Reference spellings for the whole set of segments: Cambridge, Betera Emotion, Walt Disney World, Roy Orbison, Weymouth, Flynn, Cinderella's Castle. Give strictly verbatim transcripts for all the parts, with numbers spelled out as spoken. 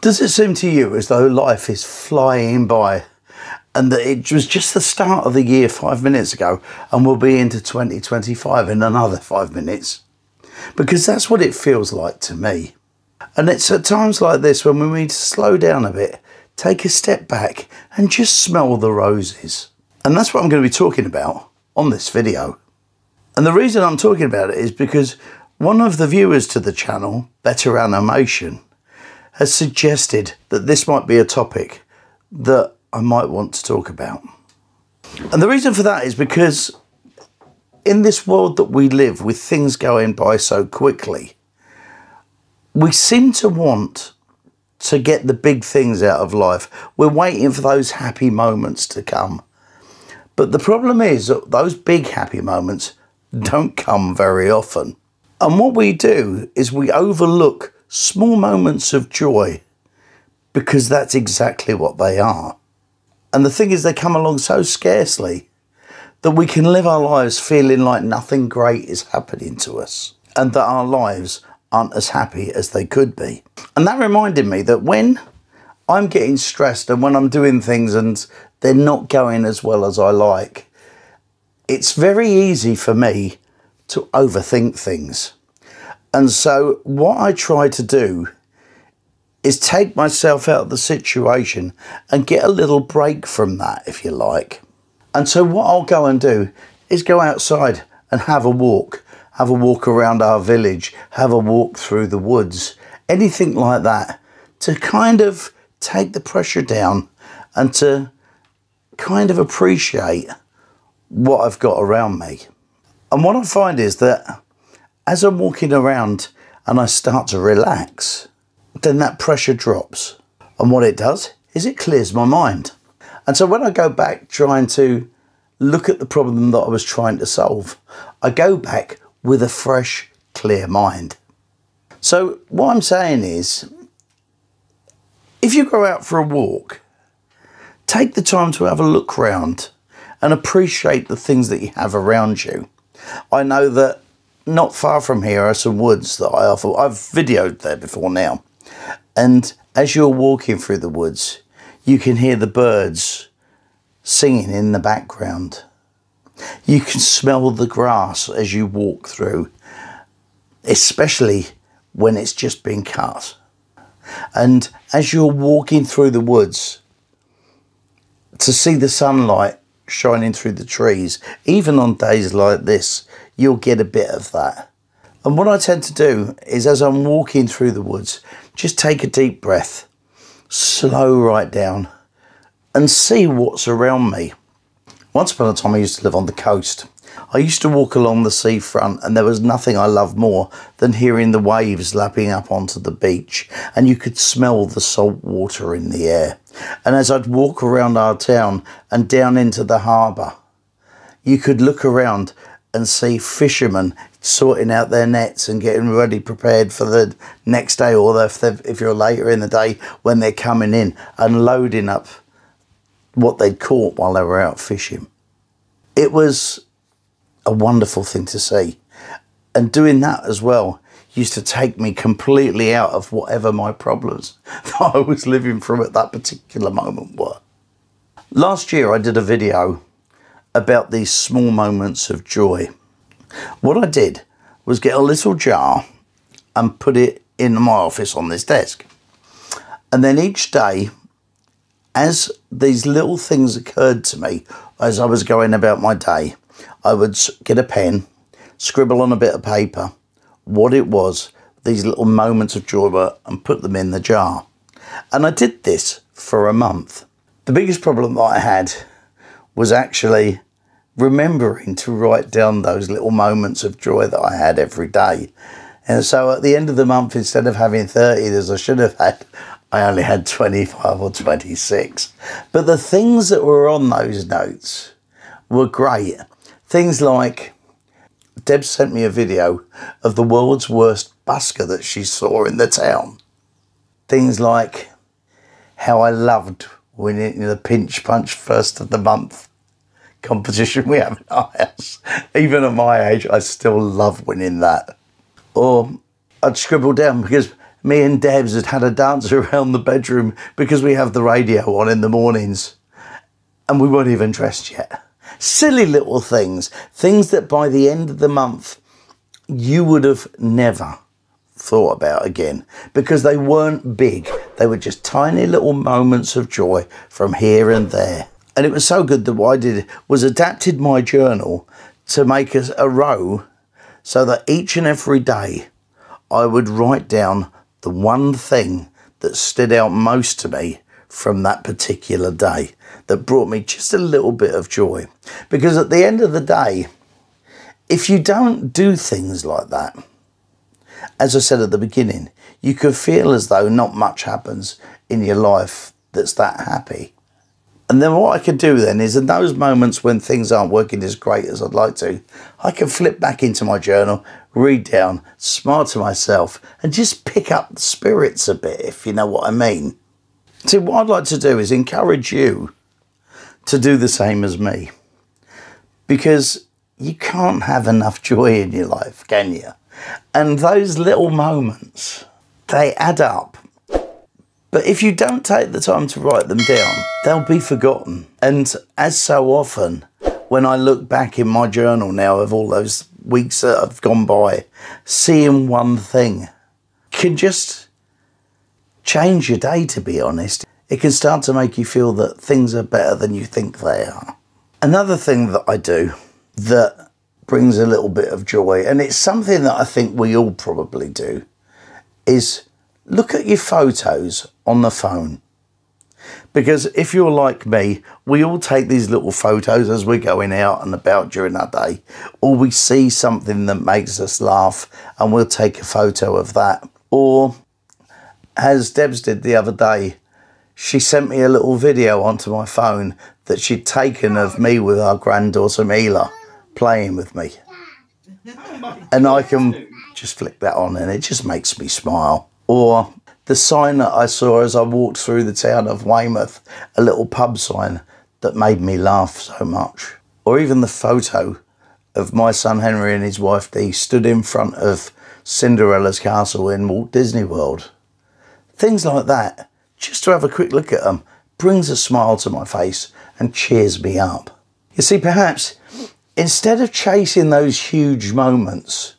Does it seem to you as though life is flying by and that it was just the start of the year five minutes ago and we'll be into twenty twenty-five in another five minutes? Because that's what it feels like to me. And it's at times like this when we need to slow down a bit, take a step back and just smell the roses. And that's what I'm going to be talking about on this video. And the reason I'm talking about it is because one of the viewers to the channel, Betera Emotion, has suggested that this might be a topic that I might want to talk about. And the reason for that is because in this world that we live with things going by so quickly, we seem to want to get the big things out of life. We're waiting for those happy moments to come. But the problem is that those big happy moments don't come very often. And what we do is we overlook small moments of joy because that's exactly what they are. And the thing is, they come along so scarcely that we can live our lives feeling like nothing great is happening to us and that our lives aren't as happy as they could be. And that reminded me that when I'm getting stressed and when I'm doing things and they're not going as well as I like, it's very easy for me to overthink things. And so what I try to do is take myself out of the situation and get a little break from that, if you like. And so what I'll go and do is go outside and have a walk, have a walk around our village, have a walk through the woods, anything like that, to kind of take the pressure down and to kind of appreciate what I've got around me. And what I find is that as I'm walking around and I start to relax, then that pressure drops. And what it does is it clears my mind. And so when I go back trying to look at the problem that I was trying to solve, I go back with a fresh, clear mind. So what I'm saying is, if you go out for a walk, take the time to have a look round and appreciate the things that you have around you. I know that not far from here are some woods that I offer. I've videoed there before now. And as you're walking through the woods, you can hear the birds singing in the background. You can smell the grass as you walk through, especially when it's just been cut. And as you're walking through the woods, to see the sunlight shining through the trees, even on days like this, you'll get a bit of that. And what I tend to do is, as I'm walking through the woods, just take a deep breath, slow right down and see what's around me. Once upon a time, I used to live on the coast. I used to walk along the seafront, and there was nothing I loved more than hearing the waves lapping up onto the beach, and you could smell the salt water in the air. And as I'd walk around our town and down into the harbour, you could look around and see fishermen sorting out their nets and getting ready, prepared for the next day, or if, if you're later in the day, when they're coming in and loading up what they'd caught while they were out fishing. It was a wonderful thing to see. And doing that as well used to take me completely out of whatever my problems that I was living through at that particular moment were. Last year I did a video about these small moments of joy. What I did was get a little jar and put it in my office on this desk. And then each day, as these little things occurred to me as I was going about my day, I would get a pen, scribble on a bit of paper what it was, these little moments of joy were, and put them in the jar. And I did this for a month. The biggest problem that I had was actually remembering to write down those little moments of joy that I had every day. And so at the end of the month, instead of having thirty as I should have had, I only had twenty-five or twenty-six. But the things that were on those notes were great. Things like, Deb sent me a video of the world's worst busker that she saw in the town. Things like how I loved winning the pinch punch first of the month competition we have in our house. Even at my age, I still love winning that. Or I'd scribble down, because me and Debs had had a dance around the bedroom because we have the radio on in the mornings and we weren't even dressed yet. Silly little things, things that by the end of the month you would have never thought about again because they weren't big. They were just tiny little moments of joy from here and there. And it was so good that what I did was adapted my journal to make us a row so that each and every day I would write down the one thing that stood out most to me from that particular day that brought me just a little bit of joy. Because at the end of the day, if you don't do things like that, as I said at the beginning, you could feel as though not much happens in your life that's that happy. And then what I could do then is in those moments when things aren't working as great as I'd like to, I can flip back into my journal, read down, smile to myself and just pick up the spirits a bit, if you know what I mean. So what I'd like to do is encourage you to do the same as me, because you can't have enough joy in your life, can you? And those little moments, they add up. But if you don't take the time to write them down, they'll be forgotten. And as so often, when I look back in my journal now of all those weeks that have gone by, seeing one thing can just change your day, to be honest. It can start to make you feel that things are better than you think they are. Another thing that I do that brings a little bit of joy, and it's something that I think we all probably do, is look at your photos on the phone. Because if you're like me, we all take these little photos as we're going out and about during our day, or we see something that makes us laugh and we'll take a photo of that. Or as Debs did the other day, she sent me a little video onto my phone that she'd taken of me with our granddaughter Mila playing with me. And I can just flick that on and it just makes me smile. Or the sign that I saw as I walked through the town of Weymouth, a little pub sign that made me laugh so much. Or even the photo of my son Henry and his wife Dee stood in front of Cinderella's Castle in Walt Disney World. Things like that, just to have a quick look at them, brings a smile to my face and cheers me up. You see, perhaps instead of chasing those huge moments,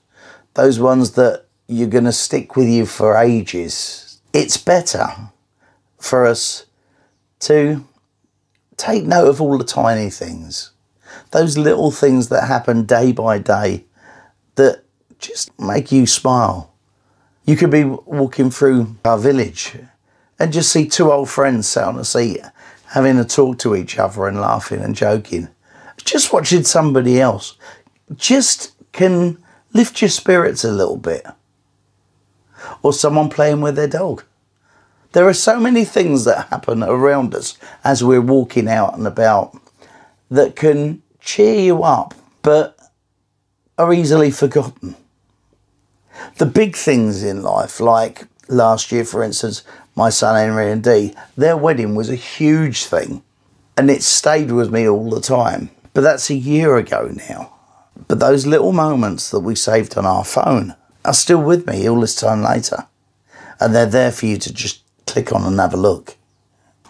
those ones that you're going to stick with you for ages, it's better for us to take note of all the tiny things, those little things that happen day by day that just make you smile. You could be walking through our village and just see two old friends sat on a seat having a talk to each other and laughing and joking. Just watching somebody else just can lift your spirits a little bit. Or someone playing with their dog. There are so many things that happen around us as we're walking out and about that can cheer you up but are easily forgotten. The big things in life, like last year for instance, my son Henry and Dee, their wedding was a huge thing and it stayed with me all the time. But that's a year ago now. But those little moments that we saved on our phone are still with me all this time later, and they're there for you to just click on and have a look.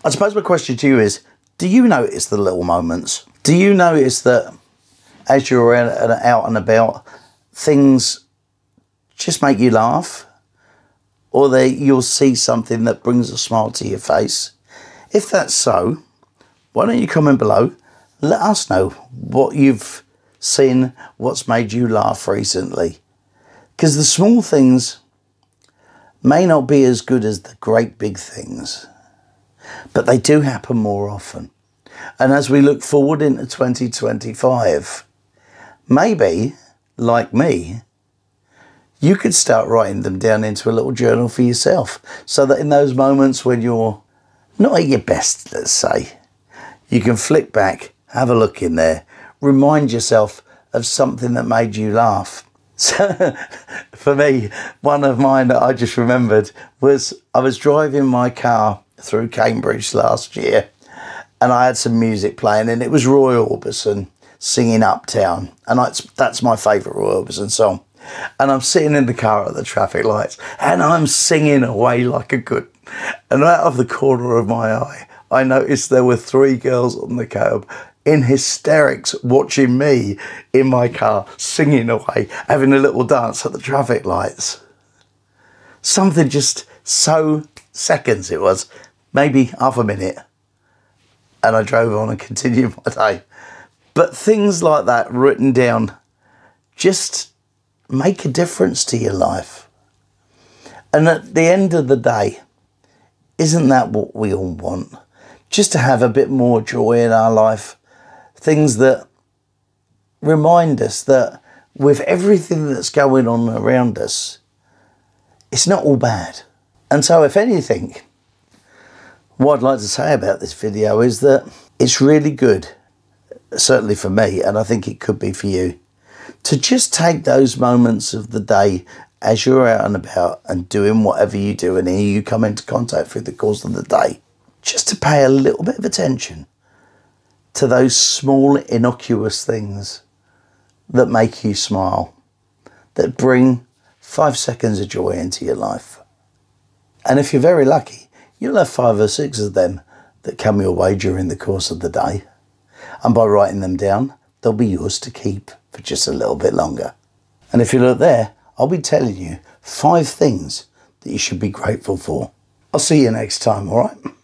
I suppose my question to you is, do you notice the little moments? Do you notice that as you're out and about, things just make you laugh, or that you'll see something that brings a smile to your face? If that's so, why don't you comment below, let us know what you've seen, what's made you laugh recently. Because the small things may not be as good as the great big things, but they do happen more often. And as we look forward into twenty twenty-five, maybe, like me, you could start writing them down into a little journal for yourself so that in those moments when you're not at your best, let's say, you can flick back, have a look in there, remind yourself of something that made you laugh. So for me, one of mine that I just remembered was I was driving my car through Cambridge last year and I had some music playing and it was Roy Orbison singing Uptown. And I, that's my favourite Roy Orbison song. and I'm sitting in the car at the traffic lights and I'm singing away like a good. And out of the corner of my eye, I noticed there were three girls on the curb in hysterics watching me in my car singing away, having a little dance at the traffic lights. Something just so seconds it was, maybe half a minute. And I drove on and continued my day. But things like that written down just make a difference to your life. And at the end of the day, isn't that what we all want? Just to have a bit more joy in our life. Things that remind us that with everything that's going on around us, it's not all bad. And so if anything, what I'd like to say about this video is that it's really good, certainly for me, and I think it could be for you, to just take those moments of the day as you're out and about and doing whatever you do and who you come into contact through the course of the day, just to pay a little bit of attention to those small, innocuous things that make you smile, that bring five seconds of joy into your life. And if you're very lucky, you'll have five or six of them that come your way during the course of the day. And by writing them down, they'll be yours to keep for just a little bit longer. And if you look there, I'll be telling you five things that you should be grateful for. I'll see you next time, all right?